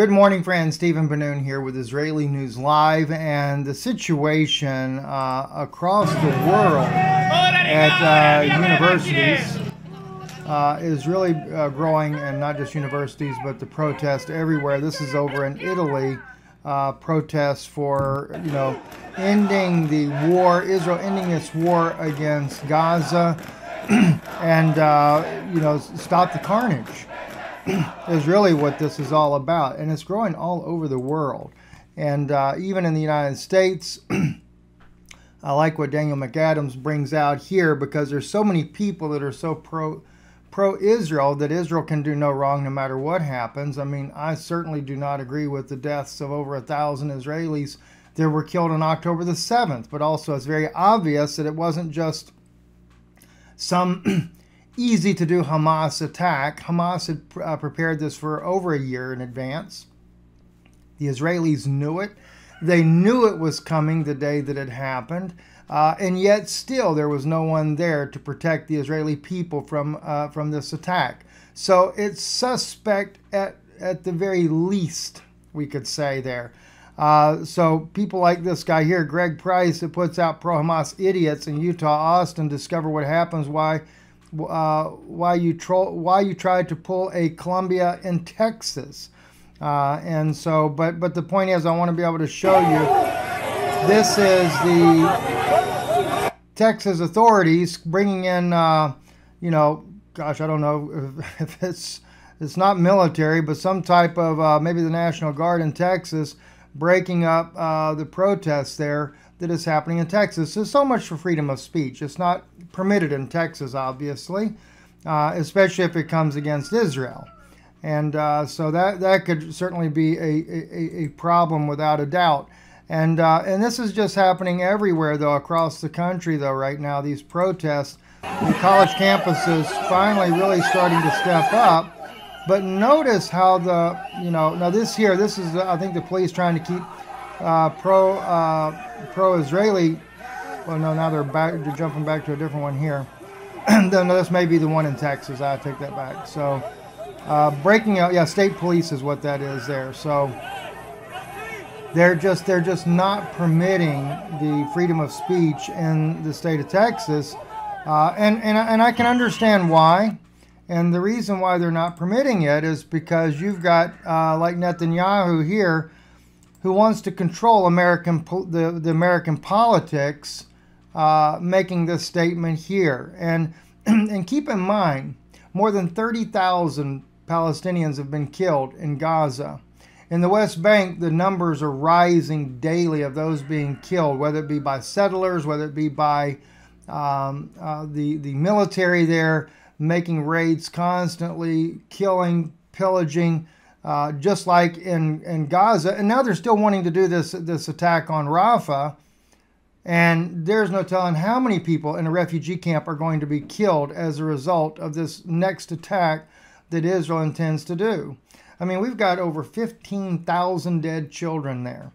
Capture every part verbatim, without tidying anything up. Good morning, friends. Stephen Bennun here with Israeli News Live, and the situation uh, across the world at uh, universities uh, is really uh, growing, and not just universities, but the protests everywhere. This is over in Italy. Uh, protests for, you know, ending the war, Israel ending its war against Gaza, and, uh, you know, stop the carnage is really what this is all about. And it's growing all over the world. And uh, even in the United States, I like what Daniel McAdams brings out here, because there's so many people that are so pro pro-Israel that Israel can do no wrong no matter what happens. I mean, I certainly do not agree with the deaths of over a thousand Israelis that were killed on October the seventh, but also it's very obvious that it wasn't just some easy-to-do Hamas attack. Hamas had uh, prepared this for over a year in advance. The Israelis knew it. They knew it was coming the day that it happened. Uh, and yet still there was no one there to protect the Israeli people from uh, from this attack. So it's suspect at, at the very least, we could say there. Uh, so people like this guy here, Greg Price, that puts out pro-Hamas idiots in Utah, Austin, discover what happens, why uh, why you troll, why you tried to pull a Columbia in Texas. Uh, and so, but, but the point is, I want to be able to show you, this is the Texas authorities bringing in, uh, you know, gosh, I don't know if it's, it's not military, but some type of, uh, maybe the National Guard in Texas, breaking up uh, the protests there that is happening in Texas. There's so much for freedom of speech. It's not permitted in Texas, obviously, uh, especially if it comes against Israel. And uh, so that, that could certainly be a, a, a problem without a doubt. And, uh, and this is just happening everywhere, though, across the country, though, right now, these protests. The college campuses finally really starting to step up. But notice how the, you know, now this here, this is, I think, the police trying to keep uh, pro, uh, pro-Israeli. Well, no, now they're back, they're jumping back to a different one here. No, this may be the one in Texas. I take that back. So... Uh, breaking out, yeah, state police is what that is there. So they're just they're just not permitting the freedom of speech in the state of Texas, uh, and and and I can understand why. And the reason why they're not permitting it is because you've got uh, like Netanyahu here, who wants to control American po the the American politics, uh, making this statement here. And and keep in mind, more than thirty thousand Palestinians have been killed in Gaza. In the West Bank, the numbers are rising daily of those being killed, whether it be by settlers, whether it be by um, uh, the, the military there, making raids constantly, killing, pillaging, uh, just like in, in Gaza. And now they're still wanting to do this, this attack on Rafah. And there's no telling how many people in a refugee camp are going to be killed as a result of this next attack that Israel intends to do. I mean, we've got over fifteen thousand dead children there.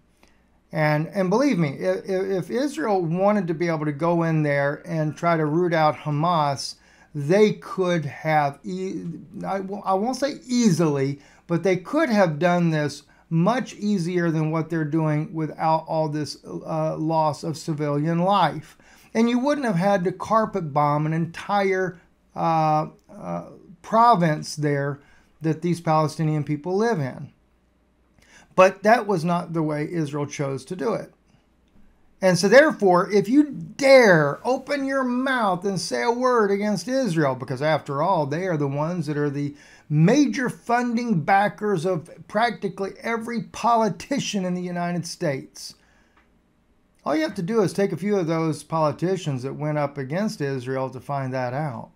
And, and believe me, if, if Israel wanted to be able to go in there and try to root out Hamas, they could have, e I, I won't say easily, but they could have done this much easier than what they're doing without all this uh, loss of civilian life. And you wouldn't have had to carpet bomb an entire uh, uh, province there that these Palestinian people live in. But that was not the way Israel chose to do it. And so therefore, if you dare open your mouth and say a word against Israel, because after all, they are the ones that are the major funding backers of practically every politician in the United States. All you have to do is take a few of those politicians that went up against Israel to find that out.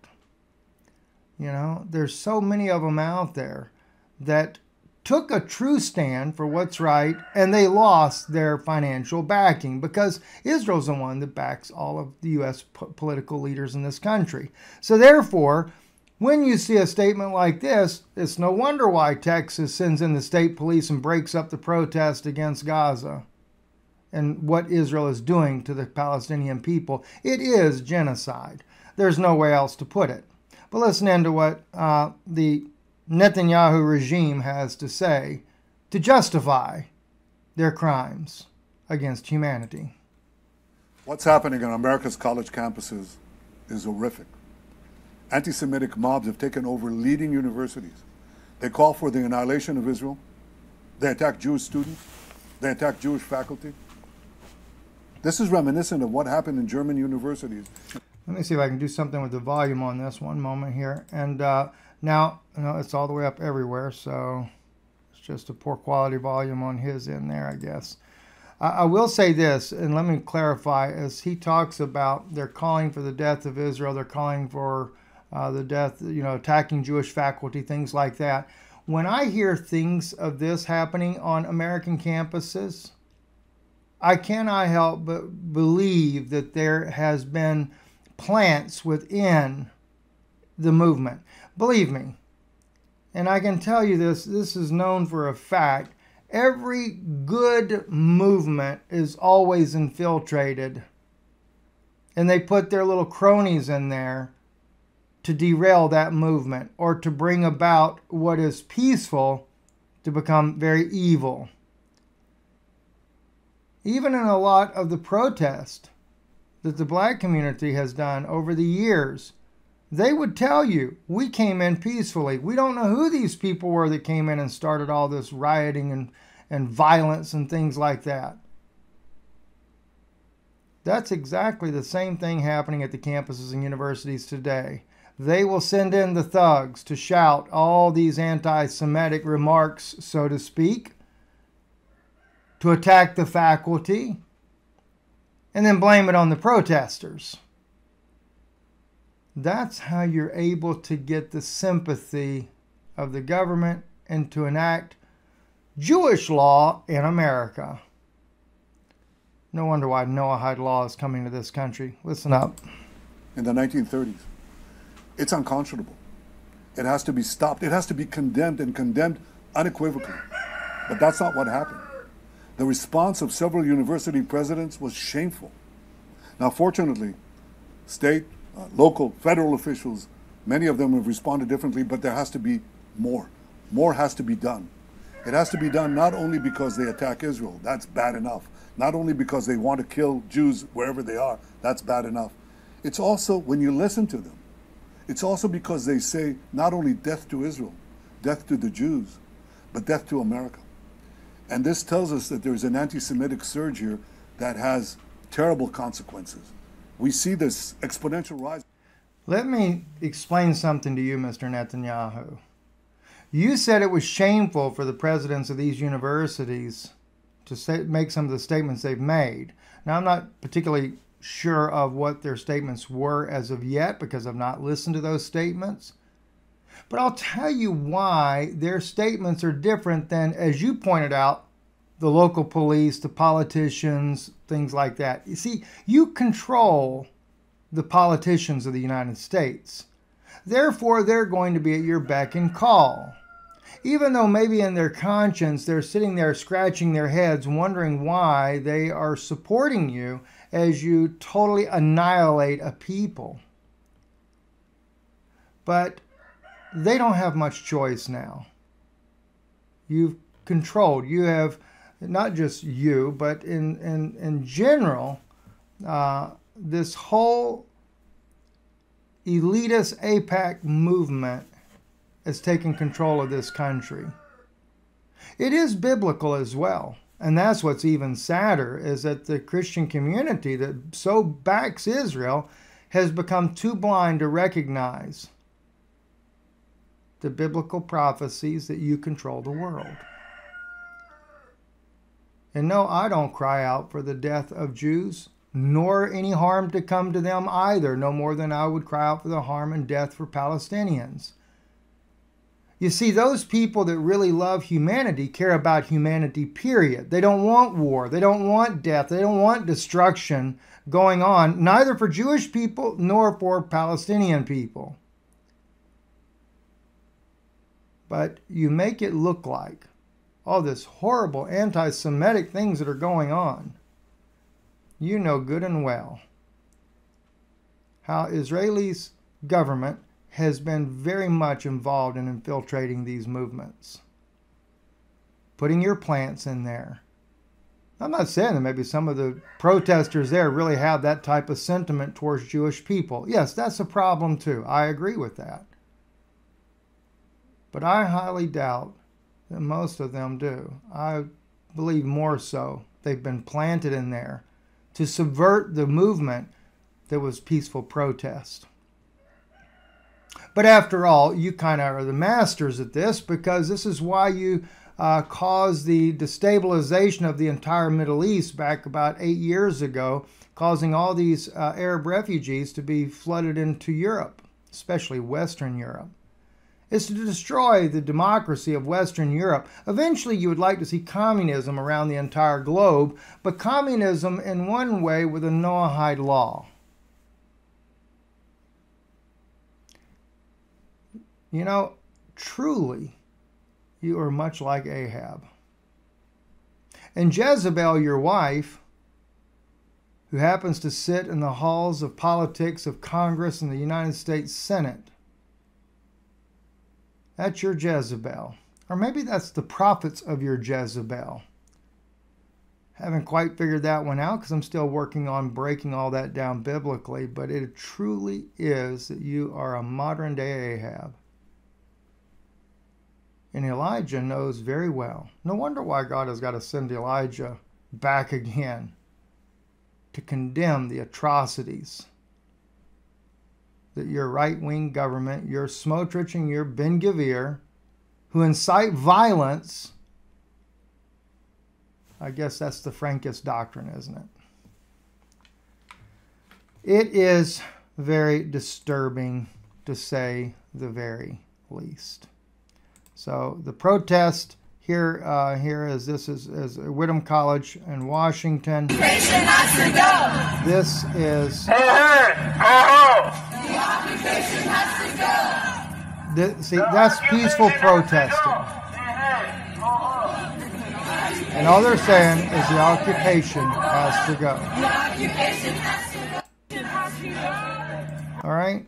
You know, there's so many of them out there that took a true stand for what's right, and they lost their financial backing, because Israel's the one that backs all of the U S po- political leaders in this country. So therefore, when you see a statement like this, it's no wonder why Texas sends in the state police and breaks up the protest against Gaza and what Israel is doing to the Palestinian people. It is genocide. There's no way else to put it. But listen in to what uh, the Netanyahu regime has to say to justify their crimes against humanity. What's happening on America's college campuses is horrific. Anti-Semitic mobs have taken over leading universities. They call for the annihilation of Israel. They attack Jewish students. They attack Jewish faculty. This is reminiscent of what happened in German universities. Let me see if I can do something with the volume on this one moment here. And uh, now, you know, it's all the way up everywhere, so it's just a poor quality volume on his end there, I guess. I will say this, and let me clarify, as he talks about they're calling for the death of Israel, they're calling for uh, the death, you know, attacking Jewish faculty, things like that. When I hear things of this happening on American campuses, I cannot help but believe that there has been plants within the movement. Believe me, and I can tell you this, this is known for a fact. Every good movement is always infiltrated, and they put their little cronies in there to derail that movement or to bring about what is peaceful to become very evil. Even in a lot of the protest that the black community has done over the years, they would tell you, we came in peacefully. We don't know who these people were that came in and started all this rioting and, and violence and things like that. That's exactly the same thing happening at the campuses and universities today. They will send in the thugs to shout all these anti-Semitic remarks, so to speak, to attack the faculty, and then blame it on the protesters. That's how you're able to get the sympathy of the government and to enact Jewish law in America. No wonder why Noahide law is coming to this country. Listen up. In the nineteen thirties, it's unconscionable. It has to be stopped. It has to be condemned, and condemned unequivocally. But that's not what happened. The response of several university presidents was shameful. Now, fortunately, state, Uh, local, federal officials, many of them have responded differently, but there has to be more. More has to be done. It has to be done not only because they attack Israel, that's bad enough. Not only because they want to kill Jews wherever they are, that's bad enough. It's also, when you listen to them, it's also because they say not only death to Israel, death to the Jews, but death to America. And this tells us that there's an anti-Semitic surge here that has terrible consequences. We see this exponential rise. Let me explain something to you, Mister Netanyahu. You said it was shameful for the presidents of these universities to say, make some of the statements they've made. Now, I'm not particularly sure of what their statements were as of yet because I've not listened to those statements. But I'll tell you why their statements are different than, as you pointed out, the local police, the politicians, things like that. You see, you control the politicians of the United States. Therefore, they're going to be at your beck and call. Even though maybe in their conscience, they're sitting there scratching their heads, wondering why they are supporting you as you totally annihilate a people. But they don't have much choice now. You've controlled. You have not just you, but in, in, in general, uh, this whole elitist APAC movement has taken control of this country. It is biblical as well. And that's what's even sadder, is that the Christian community that so backs Israel has become too blind to recognize the biblical prophecies that you control the world. And no, I don't cry out for the death of Jews, nor any harm to come to them either, no more than I would cry out for the harm and death for Palestinians. You see, those people that really love humanity care about humanity, period. They don't want war. They don't want death. They don't want destruction going on, neither for Jewish people nor for Palestinian people. But you make it look like all this horrible anti-Semitic things that are going on. You know good and well how Israel's government has been very much involved in infiltrating these movements. putting your plants in there. I'm not saying that maybe some of the protesters there really have that type of sentiment towards Jewish people. Yes, that's a problem too. I agree with that. But I highly doubt that most of them do. I believe more so they've been planted in there to subvert the movement that was peaceful protest. But after all, you kind of are the masters at this, because this is why you uh, caused the destabilization of the entire Middle East back about eight years ago, causing all these uh, Arab refugees to be flooded into Europe, especially Western Europe. It's to destroy the democracy of Western Europe. Eventually, you would like to see communism around the entire globe, but communism in one way with a Noahide law. You know, truly, you are much like Ahab. And Jezebel, your wife, who happens to sit in the halls of politics of Congress and the United States Senate, that's your Jezebel. Or maybe that's the prophets of your Jezebel. Haven't quite figured that one out because I'm still working on breaking all that down biblically, but it truly is that you are a modern day Ahab. And Elijah knows very well. No wonder why God has got to send Elijah back again to condemn the atrocities that your right-wing government, your Smotrich and your Ben Gavir, who incite violence. I guess that's the Frankist doctrine, isn't it? It is very disturbing, to say the very least. So the protest here, uh, here is this is, is Whitcomb College in Washington. Occupation has to go. This is. Hey, hey, oh, oh. The occupation has to go. This, see, the that's peaceful protesting. Hey, hey, oh, oh. And all they're saying is the occupation has to go. The occupation has to go. All right.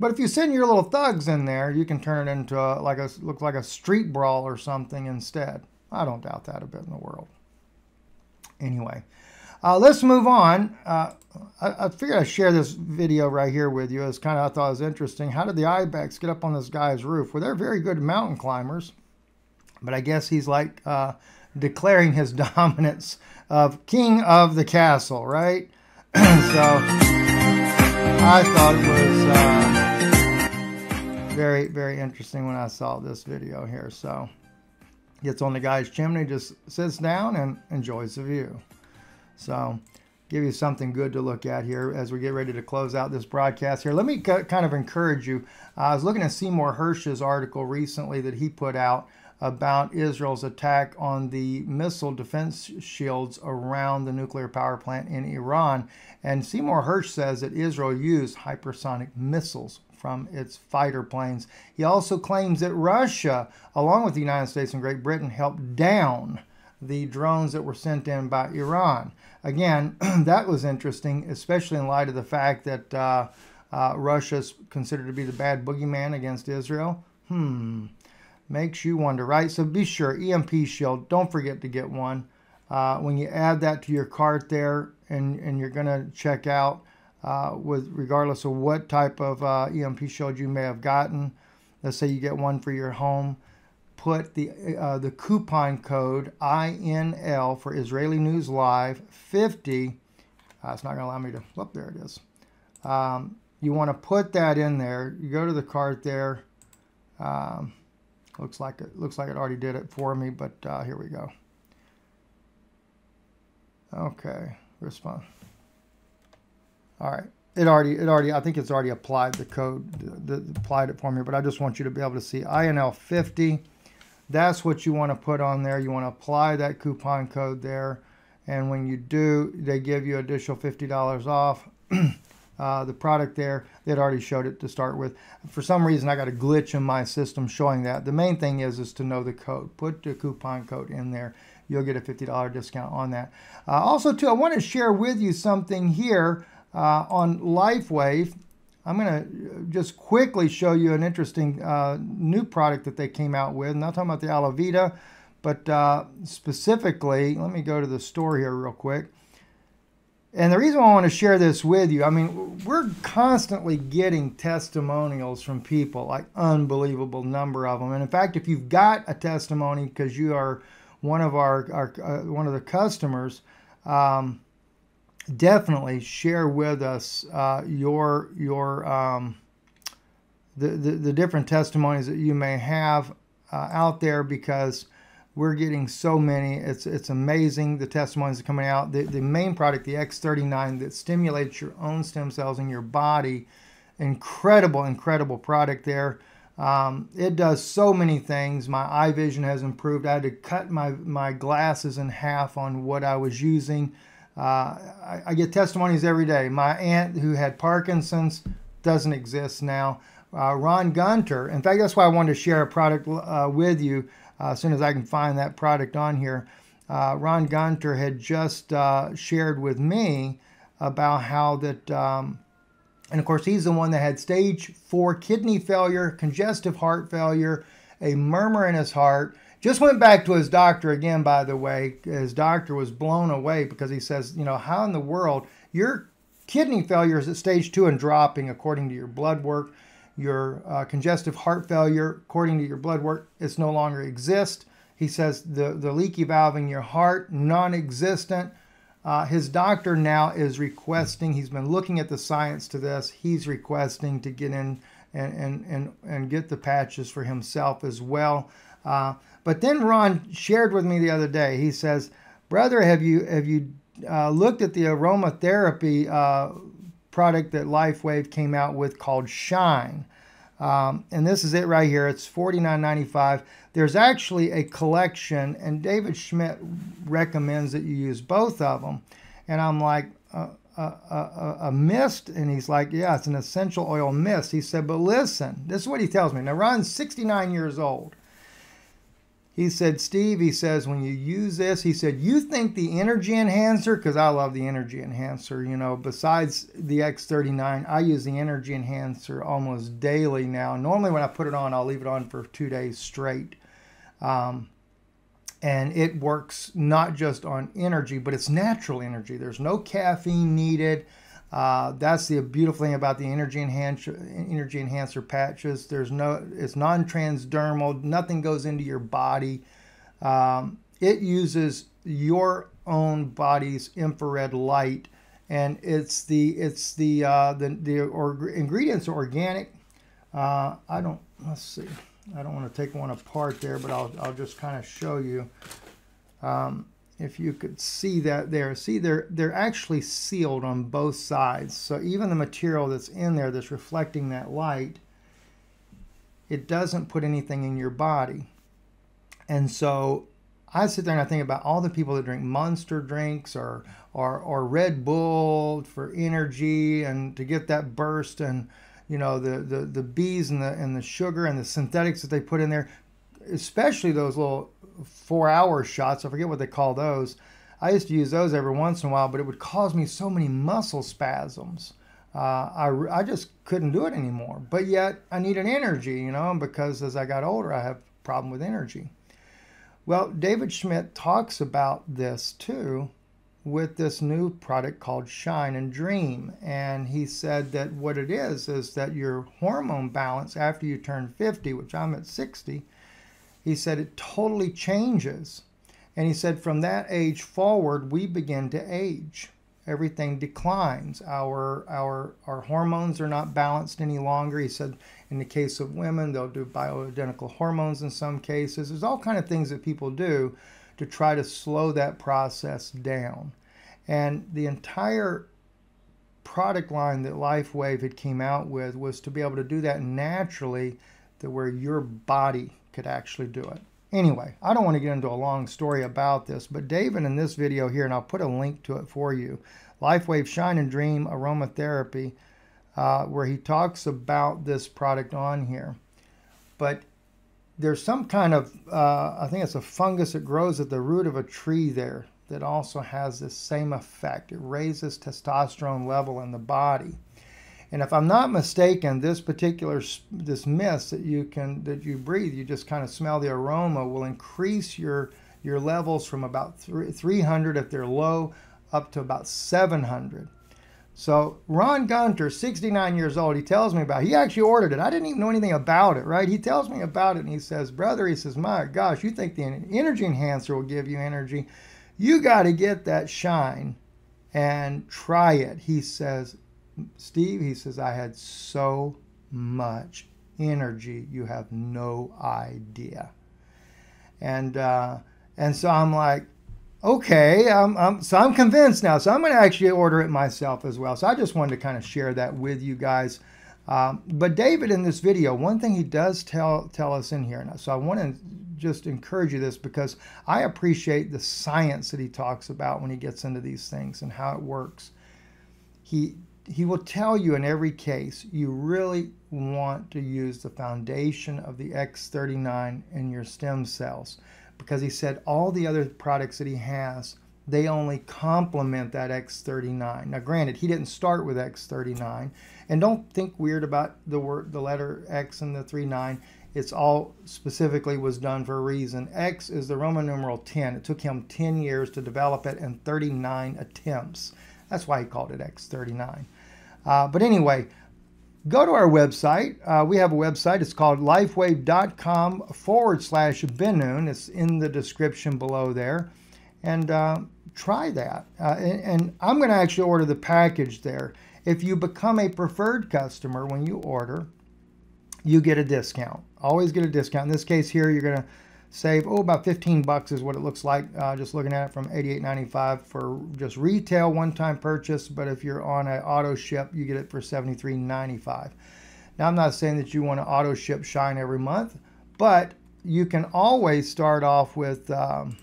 But if you send your little thugs in there, you can turn it into a, like a looks like a street brawl or something instead. I don't doubt that a bit in the world. Anyway, uh, let's move on. Uh, I, I figured I'd share this video right here with you. It's kind of I thought it was interesting. How did the Ibex get up on this guy's roof? Well, they're very good mountain climbers, but I guess he's like uh, declaring his dominance of king of the castle, right? So I thought it was. Uh, Very, very interesting when I saw this video here. So, gets on the guy's chimney, just sits down and enjoys the view. So, give you something good to look at here as we get ready to close out this broadcast here. Let me kind of encourage you. I was looking at Seymour Hersh's article recently that he put out about Israel's attack on the missile defense shields around the nuclear power plant in Iran. And Seymour Hersh says that Israel used hypersonic missiles from its fighter planes. He also claims that Russia, along with the United States and Great Britain, helped down the drones that were sent in by Iran. Again, that was interesting, especially in light of the fact that uh, uh, Russia is considered to be the bad boogeyman against Israel. Hmm, makes you wonder, right? So be sure, EMPshield, don't forget to get one. Uh, when you add that to your cart there and, and you're going to check out, Uh, with regardless of what type of uh, E M P shield you may have gotten, let's say you get one for your home, put the uh, the coupon code I N L for Israeli News Live fifty. Uh, it's not going to allow me to. Whoop, there it is. Um, you want to put that in there. You go to the cart there. Um, looks like it looks like it already did it for me, but uh, here we go. Okay, respond. All right, it already, it already, I think it's already applied the code, the, the, applied it for me, but I just want you to be able to see I N L fifty. That's what you want to put on there. You want to apply that coupon code there. And when you do, they give you additional fifty dollars off uh, the product there. They'd already showed it to start with. For some reason, I got a glitch in my system showing that. The main thing is, is to know the code. Put the coupon code in there. You'll get a fifty dollar discount on that. Uh, also, too, I want to share with you something here. Uh, on LifeWave, I'm going to just quickly show you an interesting uh, new product that they came out with. And I'm talking about the Alavita, But uh, specifically, let me go to the store here real quick. And the reason I want to share this with you, I mean, we're constantly getting testimonials from people, like unbelievable number of them. And in fact, if you've got a testimony because you are one of our, our uh, one of the customers, um, definitely share with us uh, your your um, the, the the different testimonies that you may have uh, out there, because we're getting so many. It's it's amazing the testimonies that are coming out. The, the main product, the X thirty-nine, that stimulates your own stem cells in your body. Incredible, incredible product there. Um, it does so many things. My eye vision has improved. I had to cut my, my glasses in half on what I was using. Uh, I, I get testimonies every day. My aunt who had Parkinson's doesn't exist now. Uh, Ron Gunter, in fact, that's why I wanted to share a product uh, with you. Uh, as soon as I can find that product on here. Uh, Ron Gunter had just uh, shared with me about how that, um, and of course he's the one that had stage four kidney failure, congestive heart failure, a murmur in his heart. Just went back to his doctor again, by the way. His doctor was blown away because he says, you know, how in the world, your kidney failure is at stage two and dropping according to your blood work. Your uh, congestive heart failure, according to your blood work, it's no longer exist. He says the, the leaky valve in your heart, non-existent. Uh, his doctor now is requesting, he's been looking at the science to this, he's requesting to get in and, and, and, and get the patches for himself as well. Uh, but then Ron shared with me the other day, he says, brother, have you, have you uh, looked at the aromatherapy uh, product that LifeWave came out with called Shine? Um, and this is it right here. It's forty-nine ninety-five. There's actually a collection, and David Schmidt recommends that you use both of them. And I'm like, uh, uh, uh, a mist? And he's like, yeah, it's an essential oil mist. He said, but listen, this is what he tells me. Now, Ron's sixty-nine years old. He said, Steve, he says, when you use this, he said, you think the energy enhancer, because I love the energy enhancer, you know, besides the X thirty-nine, I use the energy enhancer almost daily now. Normally when I put it on, I'll leave it on for two days straight. Um, and it works not just on energy, but it's natural energy. There's no caffeine needed. Uh, that's the beautiful thing about the energy enhancer, energy enhancer patches. There's no, it's non-transdermal. Nothing goes into your body. Um, it uses your own body's infrared light, and it's the it's the uh, the the or, ingredients are organic. Uh, I don't let's see. I don't want to take one apart there, but I'll I'll just kind of show you. Um, If you could see that there, see they're, they're actually sealed on both sides. So even the material that's in there that's reflecting that light, it doesn't put anything in your body. And so I sit there and I think about all the people that drink Monster drinks or, or, or Red Bull for energy and to get that burst, and, you know, the, the, the bees and the, and the sugar and the synthetics that they put in there, especially those little four hour shots. I forget what they call those. I used to use those every once in a while, but it would cause me so many muscle spasms. Uh, I, I just couldn't do it anymore. But yet I needed energy, you know, because as I got older, I have a problem with energy. Well, David Schmidt talks about this too with this new product called Shine and Dream. And he said that what it is, is that your hormone balance after you turn fifty, which I'm at sixty, he said it totally changes. And he said from that age forward, we begin to age. Everything declines. Our, our, our hormones are not balanced any longer. He said in the case of women, they'll do bioidentical hormones in some cases. There's all kinds of things that people do to try to slow that process down. And the entire product line that LifeWave had came out with was to be able to do that naturally, that where your body could actually do it. Anyway, I don't want to get into a long story about this, but David in this video here, and I'll put a link to it for you, LifeWave Shine and Dream Aromatherapy, uh, where he talks about this product on here. But there's some kind of, uh, I think it's a fungus that grows at the root of a tree there that also has this same effect. It raises testosterone level in the body. And if I'm not mistaken, this particular this mist that you can that you breathe, you just kind of smell the aroma, will increase your your levels from about three hundred if they're low up to about seven hundred. So Ron Gunter, sixty-nine years old, he tells me about it. He actually ordered it. I didn't even know anything about it, right? He tells me about it, and he says, brother, he says, my gosh, you think the energy enhancer will give you energy? You got to get that shine and try it. He says, Steve, he says, I had so much energy, you have no idea. And, uh, and so I'm like, okay, I'm, I'm, so I'm convinced now. So I'm going to actually order it myself as well. So I just wanted to kind of share that with you guys. Um, but David, in this video, one thing he does tell, tell us in here, and so I want to just encourage you this because I appreciate the science that he talks about when he gets into these things and how it works. He, he will tell you in every case, you really want to use the foundation of the X thirty-nine in your stem cells. Because he said all the other products that he has, they only complement that X thirty-nine. Now, granted, he didn't start with X thirty-nine. And don't think weird about the word, the letter X and the three nine. It's all specifically was done for a reason. X is the Roman numeral ten. It took him ten years to develop it and thirty-nine attempts. That's why he called it X thirty-nine. Uh, but anyway, go to our website. Uh, we have a website. It's called lifewave.com forward slash Bennun. It's in the description below there. And uh, try that. Uh, and, and I'm going to actually order the package there. If you become a preferred customer when you order, you get a discount. Always get a discount. In this case here, you're going to save, oh, about fifteen bucks is what it looks like. Uh, just looking at it from eighty-eight ninety-five for just retail one-time purchase. But if you're on an auto ship, you get it for seventy-three ninety-five. Now, I'm not saying that you want to auto ship Shine every month, but you can always start off with um,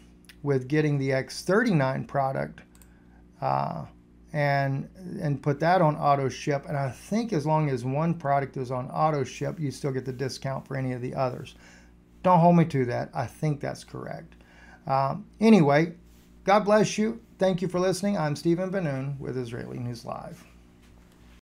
with getting the X thirty-nine product uh, and and put that on auto ship. And I think as long as one product is on auto ship, you still get the discount for any of the others. Don't hold me to that. I think that's correct. Um, anyway, God bless you. Thank you for listening. I'm Stephen Bennun with Israeli News Live.